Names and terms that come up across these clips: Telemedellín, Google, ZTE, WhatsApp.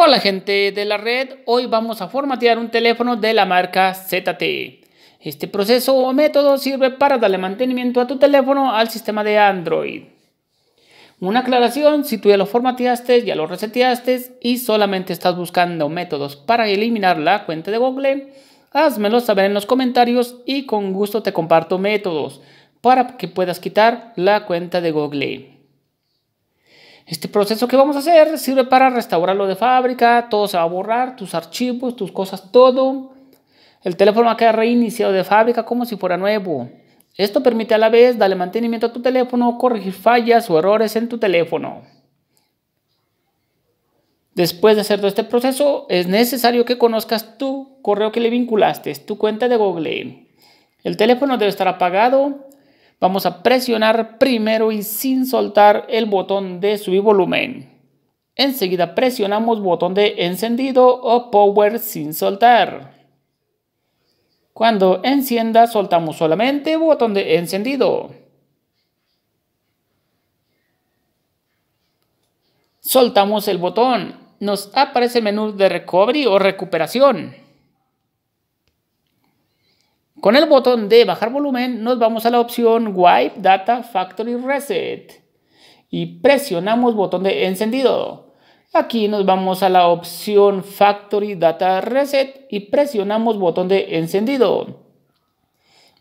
Hola gente de la red, hoy vamos a formatear un teléfono de la marca ZTE. Este proceso o método sirve para darle mantenimiento a tu teléfono al sistema de Android. Una aclaración, si tú ya lo formateaste, ya lo reseteaste y solamente estás buscando métodos para eliminar la cuenta de Google, házmelo saber en los comentarios y con gusto te comparto métodos para que puedas quitar la cuenta de Google. Este proceso que vamos a hacer sirve para restaurarlo de fábrica, todo se va a borrar, tus archivos, tus cosas, todo. El teléfono va a quedar reiniciado de fábrica como si fuera nuevo. Esto permite a la vez darle mantenimiento a tu teléfono, corregir fallas o errores en tu teléfono. Después de hacer todo este proceso, es necesario que conozcas tu correo que le vinculaste, tu cuenta de Google. El teléfono debe estar apagado. Vamos a presionar primero y sin soltar el botón de subir volumen. Enseguida presionamos botón de encendido o power sin soltar. Cuando encienda soltamos solamente botón de encendido. Soltamos el botón. Nos aparece el menú de recovery o recuperación. Con el botón de bajar volumen nos vamos a la opción Wipe Data Factory Reset y presionamos botón de encendido. Aquí nos vamos a la opción Factory Data Reset y presionamos botón de encendido.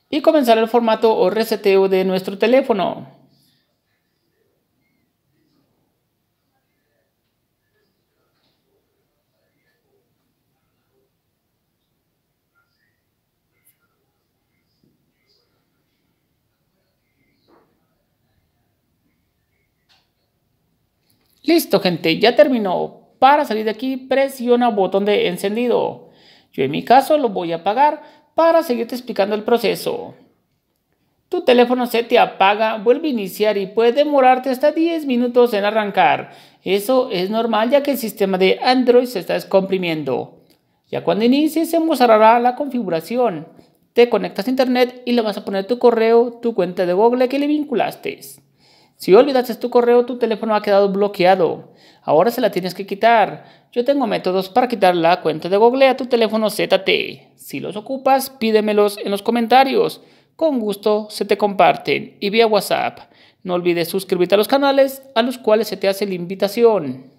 Y comenzará el formato o reseteo de nuestro teléfono. Listo gente, ya terminó. Para salir de aquí presiona botón de encendido. Yo en mi caso lo voy a apagar para seguirte explicando el proceso. Tu teléfono se te apaga, vuelve a iniciar y puede demorarte hasta 10 minutos en arrancar. Eso es normal ya que el sistema de Android se está descomprimiendo. Ya cuando inicie se mostrará la configuración. Te conectas a internet y le vas a poner tu correo, tu cuenta de Google que le vinculaste. Si olvidaste tu correo, tu teléfono ha quedado bloqueado. Ahora se la tienes que quitar. Yo tengo métodos para quitar la cuenta de Google a tu teléfono ZTE. Si los ocupas, pídemelos en los comentarios. Con gusto se te comparten y vía WhatsApp. No olvides suscribirte a los canales a los cuales se te hace la invitación.